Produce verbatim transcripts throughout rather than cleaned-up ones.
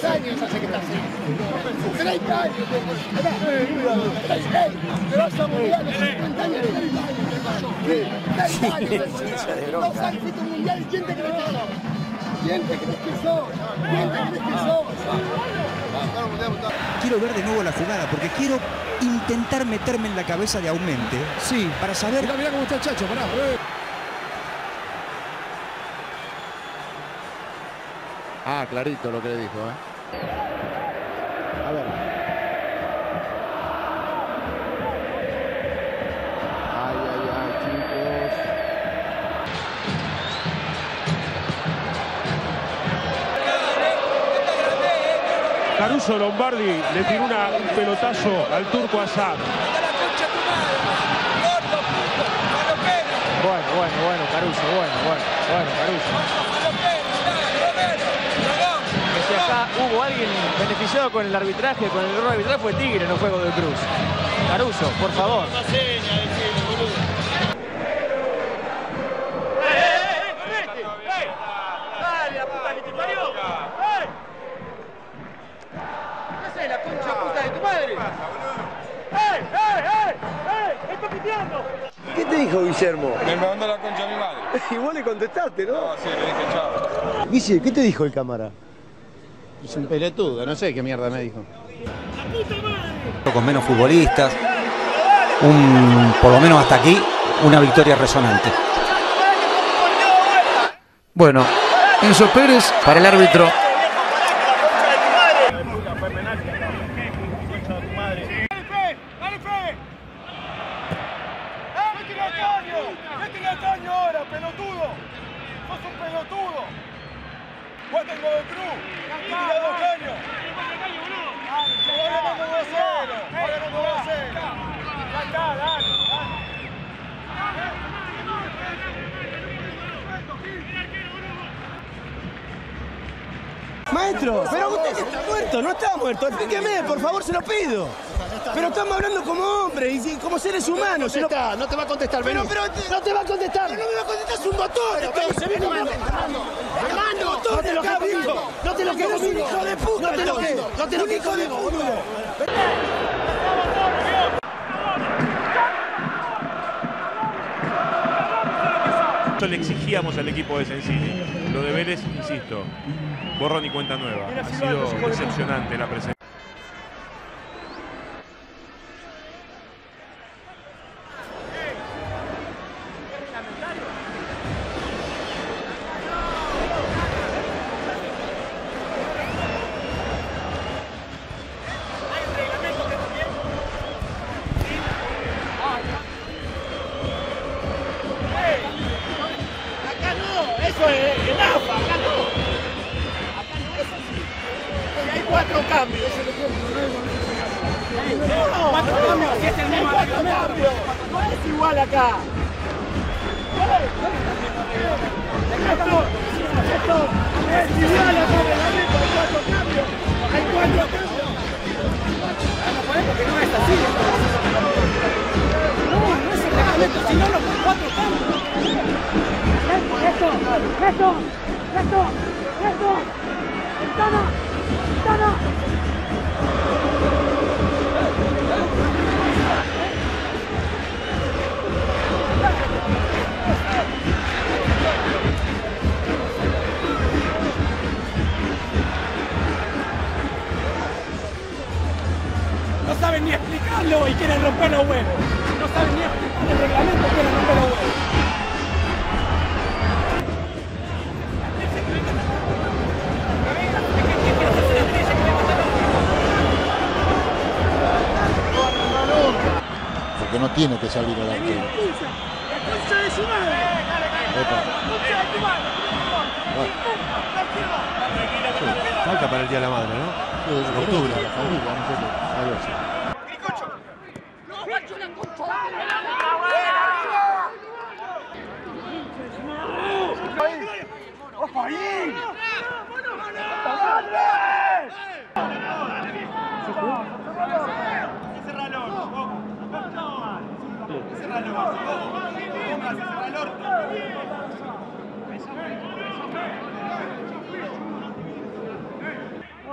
¿Cuántos años hace que estás ahí? treinta años. Pero hasta mundial, cincuenta años, treinta años. treinta años. Dos años fuiste mundial y ¿quién te crees que sos? ¿Quién te crees que sos? ¿Quién te crees que sos? Quiero ver de nuevo la jugada porque quiero intentar meterme en la cabeza de Aumente. Sí. Para saber... Mirá, mirá cómo está el Chacho, pará. Ah, clarito lo que le dijo, ¿eh? A ver. Ay, ay, ay, chicos. Caruso Lombardi le tiró una, un pelotazo al turco Asad. Bueno, bueno, bueno, Caruso, bueno, bueno, bueno, Caruso. Si acá hubo alguien beneficiado con el arbitraje, con el error arbitral, fue Tigre, no fue de Cruz. Caruso, por favor. ¿Qué te dijo Guillermo? Me mandó la concha a mi madre. Y vos le contestaste, ¿no? No, sí, le dije chao. Guille, ¿qué te dijo el cámara? Es un pelotudo, no sé qué mierda me dijo. Con menos futbolistas, un, por lo menos hasta aquí, una victoria resonante. Bueno, Enzo Pérez para el árbitro. Maestro, pero usted está muerto, no está muerto, explíqueme, por favor, se lo pido. Pero estamos hablando como hombres y como seres humanos. No te va a contestar, pero no te va a contestar. No me va a contestar, es un botón. Hermano, no te lo quedo, no te lo quedo, es un hijo de puta, no te lo quedo, no te lo quedo, un hijo de puta. Le exigíamos al equipo de Sencini. Lo de Vélez, insisto, borrón y cuenta nueva. Ha sido decepcionante la presencia. Tiene que salir a la arquero. ¡La concha de su madre! ¡La falta para el Día de la Madre, ¿no? Sí, de octubre, la familia, un poco. Adiós. ¡Gricocho! ¡No, macho, la concha! ¡La buena! ¡Ojo ahí!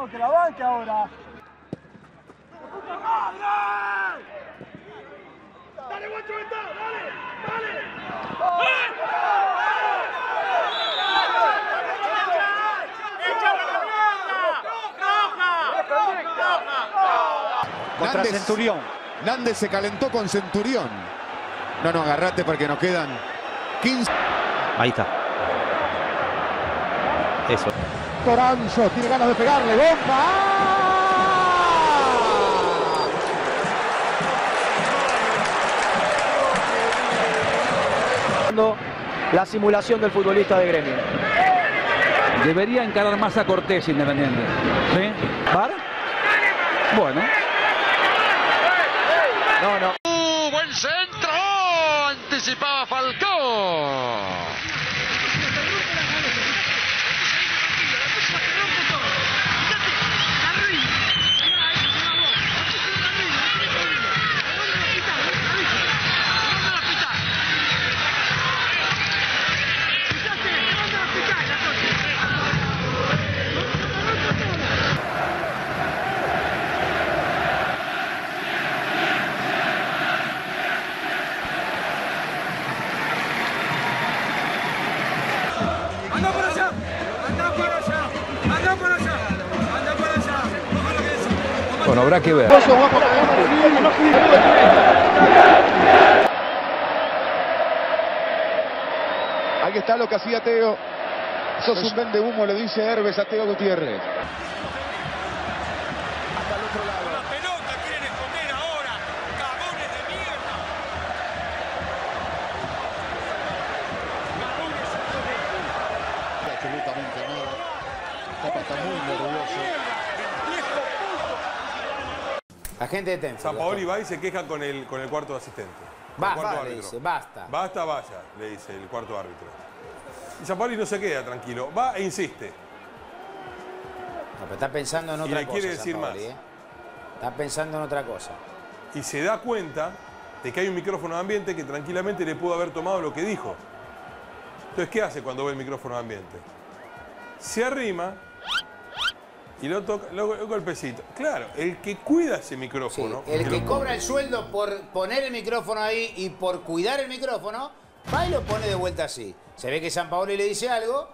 no te la banque ahora. ¡Puta madre! ¡Dale, guacho, ventá! ¡Dale! ¡Dale! ¡Roja! ¡Roja! Contra Centurión. Nández se calentó con Centurión. No, no, agarrate porque nos quedan quince. Ahí está. Eso. Toranzo tiene ganas de pegarle. ¡Bomba! ¡Ah! La simulación del futbolista de Gremio. Debería encarar más a Cortés Independiente. ¿Sí? ¿Var? Bueno. No, no. Uh, ¡Buen centro! Anticipaba Falcón. Bueno, habrá que ver. Ahí está lo que hacía Teo. Sos un vende humo, le dice Herbes a Teo Gutiérrez. Hasta el otro lado. La pelota quieren esconder ahora. Cagones de mierda. Absolutamente nada. Está muy nervioso. La gente de Tenso. Sampaoli va y se queja con el, con el cuarto asistente. Basta, cuarto le dice, basta. Basta, vaya, le dice el cuarto árbitro. Y Sampaoli no se queda tranquilo, va e insiste. No, pero está pensando en otra cosa. Y le quiere cosa, decir Sampaoli, más. Eh. Está pensando en otra cosa. Y se da cuenta de que hay un micrófono de ambiente que tranquilamente le pudo haber tomado lo que dijo. Entonces, ¿qué hace cuando ve el micrófono de ambiente? Se arrima. Y lo toca, luego el golpecito. Claro, el que cuida ese micrófono. Sí, el que cobra el sueldo por poner el micrófono ahí y por cuidar el micrófono, va y lo pone de vuelta así. Se ve que Sampaoli le dice algo.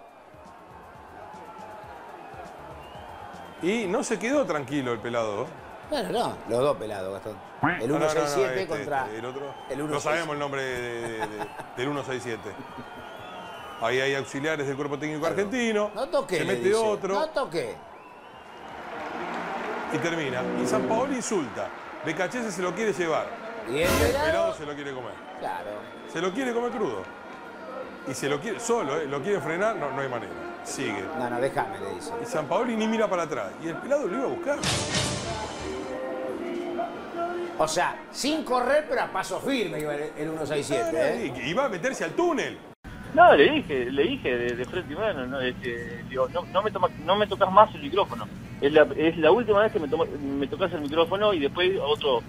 Y no se quedó tranquilo el pelado. Bueno, no, los dos pelados, Gastón. El uno sesenta y siete no, no, no, no, este, contra. Este, el otro. El uno, no sabemos el nombre de, de, de, del uno sesenta y siete. Ahí hay auxiliares del cuerpo técnico claro. argentino. No toque. Se mete otro. No toque. Y termina. Y Sampaoli insulta. Beccace se lo quiere llevar. Y el pelado se lo quiere comer. Claro. Se lo quiere comer crudo. Y se lo quiere solo, ¿eh? Lo quiere frenar, no, no hay manera. Sigue. No, no, déjame, le dice. Y Sampaoli ni mira para atrás. Y el pelado lo iba a buscar. O sea, sin correr, pero a paso firme iba el uno sesenta y siete, ¿eh? Y va a meterse al túnel. No, le dije, le dije de, de frente y mano, no, es que, digo, no, no, me toma, no me tocas más el micrófono. Es la, es la última vez que me, tomo, me tocas el micrófono y después otro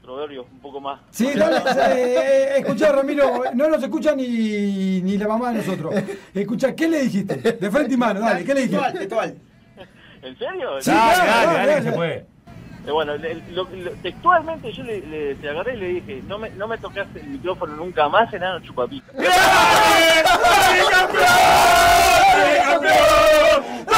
proverbio un poco más. Sí, no, eh, escuchá, Ramiro, no nos escucha ni, ni la mamá de nosotros. Escuchá, ¿qué le dijiste? De frente y mano, dale, ¿qué le dijiste? Textual, textual. ¿En serio? Sí, dale, dale, dale, dale, que se puede. Eh, bueno, le, lo, lo, textualmente yo le, le te agarré y le dije, no me, no me tocas el micrófono nunca más, enano Chupapita. ¡Campeón! ¡Campeón!